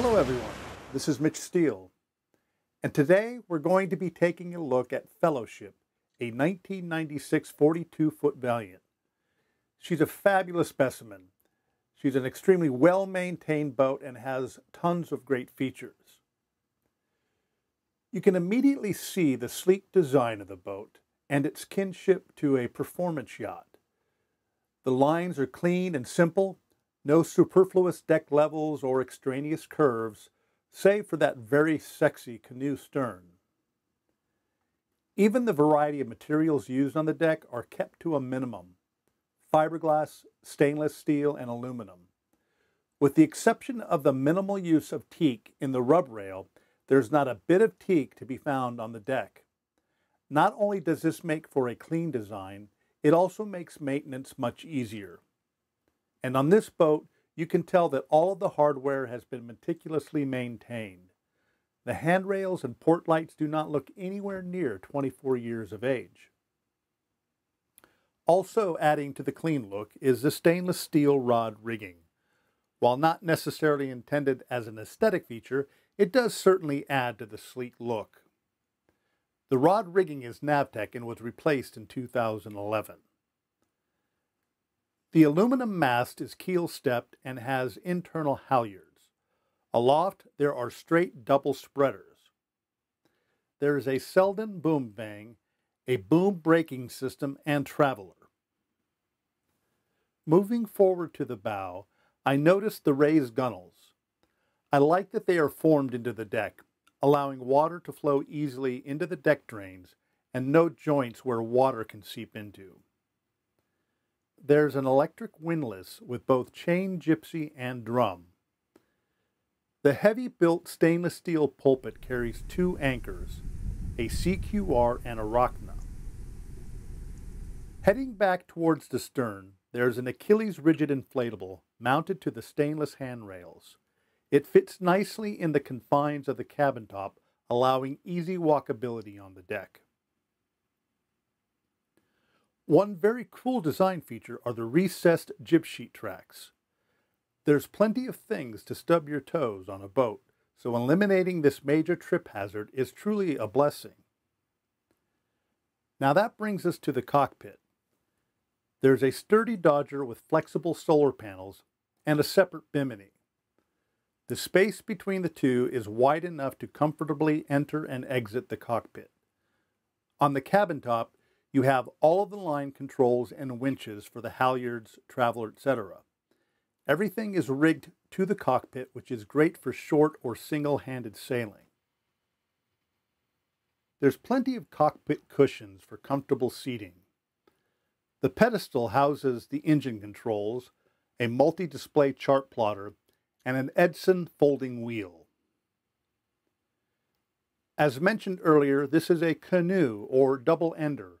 Hello everyone, this is Mitch Steele, and today we're going to be taking a look at Fellowship, a 1996 42-foot Valiant. She's a fabulous specimen. She's an extremely well-maintained boat and has tons of great features. You can immediately see the sleek design of the boat and its kinship to a performance yacht. The lines are clean and simple, no superfluous deck levels or extraneous curves, save for that very sexy canoe stern. Even the variety of materials used on the deck are kept to a minimum: fiberglass, stainless steel, and aluminum. With the exception of the minimal use of teak in the rub rail, there's not a bit of teak to be found on the deck. Not only does this make for a clean design, it also makes maintenance much easier. And on this boat, you can tell that all of the hardware has been meticulously maintained. The handrails and port lights do not look anywhere near 24 years of age. Also adding to the clean look is the stainless steel rod rigging. While not necessarily intended as an aesthetic feature, it does certainly add to the sleek look. The rod rigging is Navtec and was replaced in 2011. The aluminum mast is keel-stepped and has internal halyards. Aloft, there are straight double spreaders. There is a Selden boom vang, a boom braking system, and traveler. Moving forward to the bow, I noticed the raised gunnels. I like that they are formed into the deck, allowing water to flow easily into the deck drains and no joints where water can seep into. There's an electric windlass with both chain, gypsy, and drum. The heavy-built stainless steel pulpit carries two anchors, a CQR and a Rocna. Heading back towards the stern, there's an Achilles rigid inflatable mounted to the stainless handrails. It fits nicely in the confines of the cabin top, allowing easy walkability on the deck. One very cool design feature are the recessed jib sheet tracks. There's plenty of things to stub your toes on a boat, so eliminating this major trip hazard is truly a blessing. Now that brings us to the cockpit. There's a sturdy dodger with flexible solar panels and a separate bimini. The space between the two is wide enough to comfortably enter and exit the cockpit. On the cabin top, you have all of the line controls and winches for the halyards, traveler, etc. Everything is rigged to the cockpit, which is great for short or single-handed sailing. There's plenty of cockpit cushions for comfortable seating. The pedestal houses the engine controls, a multi-display chart plotter, and an Edson folding wheel. As mentioned earlier, this is a canoe or double-ender,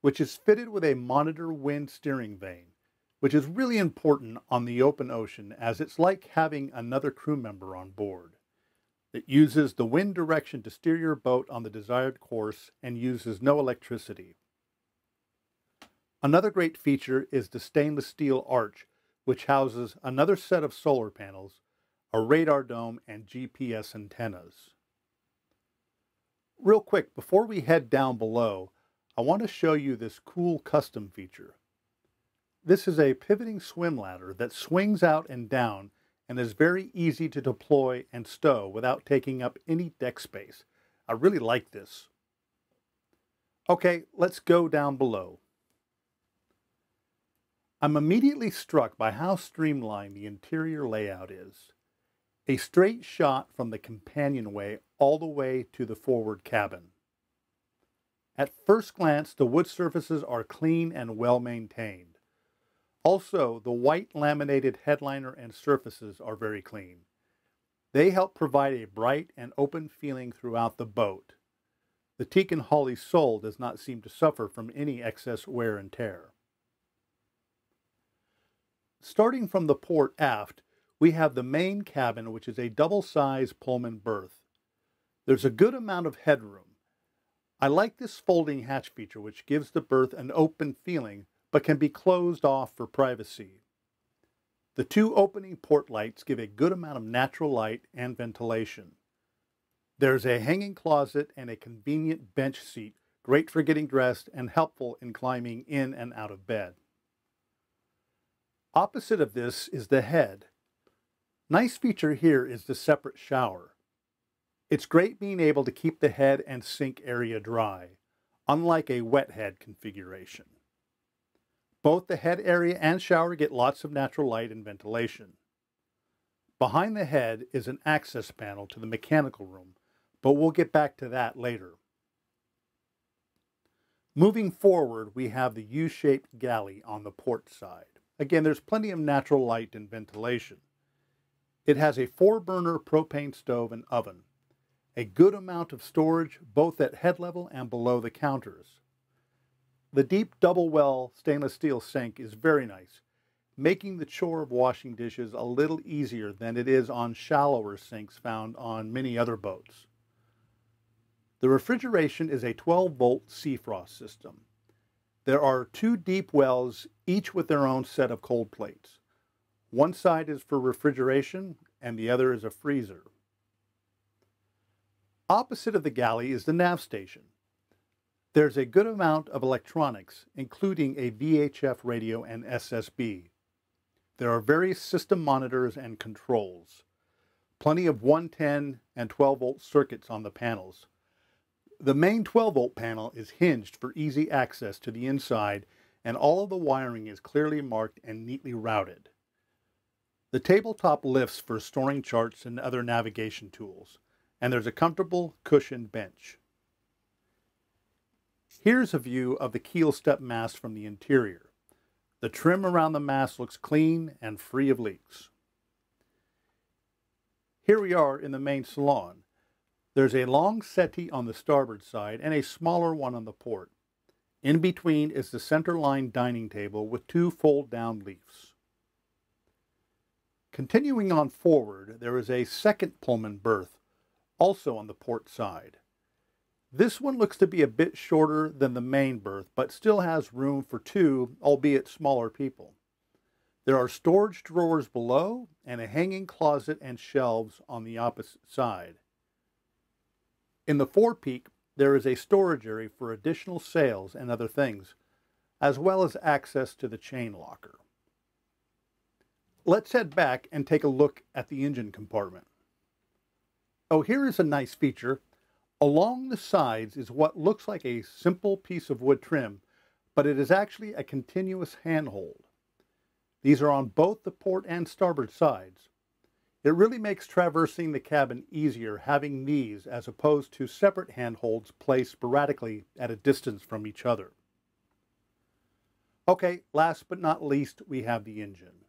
which is fitted with a monitor wind steering vane, which is really important on the open ocean as it's like having another crew member on board. It uses the wind direction to steer your boat on the desired course and uses no electricity. Another great feature is the stainless steel arch, which houses another set of solar panels, a radar dome, and GPS antennas. Real quick, before we head down below, I want to show you this cool custom feature. This is a pivoting swim ladder that swings out and down and is very easy to deploy and stow without taking up any deck space. I really like this. Okay, let's go down below. I'm immediately struck by how streamlined the interior layout is. A straight shot from the companionway all the way to the forward cabin. At first glance, the wood surfaces are clean and well-maintained. Also, the white laminated headliner and surfaces are very clean. They help provide a bright and open feeling throughout the boat. The teak and holly sole does not seem to suffer from any excess wear and tear. Starting from the port aft, we have the main cabin, which is a double-size Pullman berth. There's a good amount of headroom. I like this folding hatch feature, which gives the berth an open feeling, but can be closed off for privacy. The two opening port lights give a good amount of natural light and ventilation. There's a hanging closet and a convenient bench seat, great for getting dressed and helpful in climbing in and out of bed. Opposite of this is the head. Nice feature here is the separate shower. It's great being able to keep the head and sink area dry, unlike a wet head configuration. Both the head area and shower get lots of natural light and ventilation. Behind the head is an access panel to the mechanical room, but we'll get back to that later. Moving forward, we have the U-shaped galley on the port side. Again, there's plenty of natural light and ventilation. It has a 4-burner propane stove and oven, a good amount of storage both at head level and below the counters. The deep double-well stainless steel sink is very nice, making the chore of washing dishes a little easier than it is on shallower sinks found on many other boats. The refrigeration is a 12-volt SeaFrost system. There are 2 deep wells, each with their own set of cold plates. One side is for refrigeration and the other is a freezer. Opposite of the galley is the nav station. There's a good amount of electronics, including a VHF radio and SSB. There are various system monitors and controls. Plenty of 110 and 12-volt circuits on the panels. The main 12-volt panel is hinged for easy access to the inside, and all of the wiring is clearly marked and neatly routed. The tabletop lifts for storing charts and other navigation tools, and there's a comfortable cushioned bench. Here's a view of the keel step mast from the interior. The trim around the mast looks clean and free of leaks. Here we are in the main salon. There's a long settee on the starboard side and a smaller one on the port. In between is the centerline dining table with 2 fold-down leafs. Continuing on forward, there is a second Pullman berth, also on the port side. This one looks to be a bit shorter than the main berth, but still has room for 2, albeit smaller people. There are storage drawers below and a hanging closet and shelves on the opposite side. In the forepeak, there is a storage area for additional sails and other things, as well as access to the chain locker. Let's head back and take a look at the engine compartment. Oh, here is a nice feature. Along the sides is what looks like a simple piece of wood trim, but it is actually a continuous handhold. These are on both the port and starboard sides. It really makes traversing the cabin easier having these as opposed to separate handholds placed sporadically at a distance from each other. Okay, last but not least, we have the engine.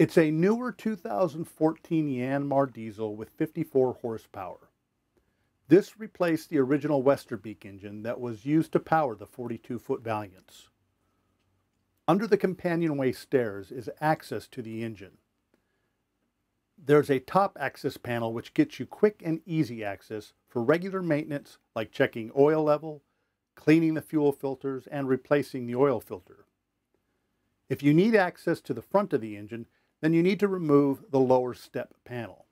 It's a newer 2014 Yanmar diesel with 54 horsepower. This replaced the original Westerbeek engine that was used to power the 42-foot Valiants. Under the companionway stairs is access to the engine. There's a top access panel which gets you quick and easy access for regular maintenance like checking oil level, cleaning the fuel filters, and replacing the oil filter. If you need access to the front of the engine, then you need to remove the lower step panel.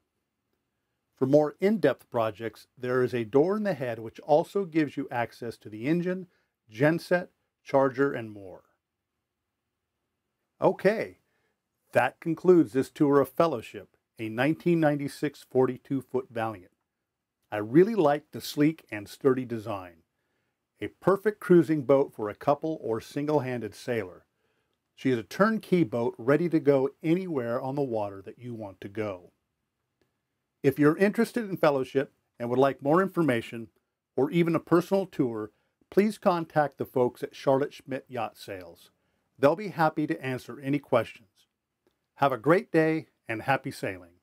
For more in-depth projects, there is a door in the head which also gives you access to the engine, genset, charger, and more. Okay, that concludes this tour of Fellowship, a 1996 42-foot Valiant. I really like the sleek and sturdy design. A perfect cruising boat for a couple or single-handed sailor. She is a turnkey boat ready to go anywhere on the water that you want to go. If you're interested in Fellowship and would like more information or even a personal tour, please contact the folks at Charlotte Schmidt Yacht Sales. They'll be happy to answer any questions. Have a great day and happy sailing.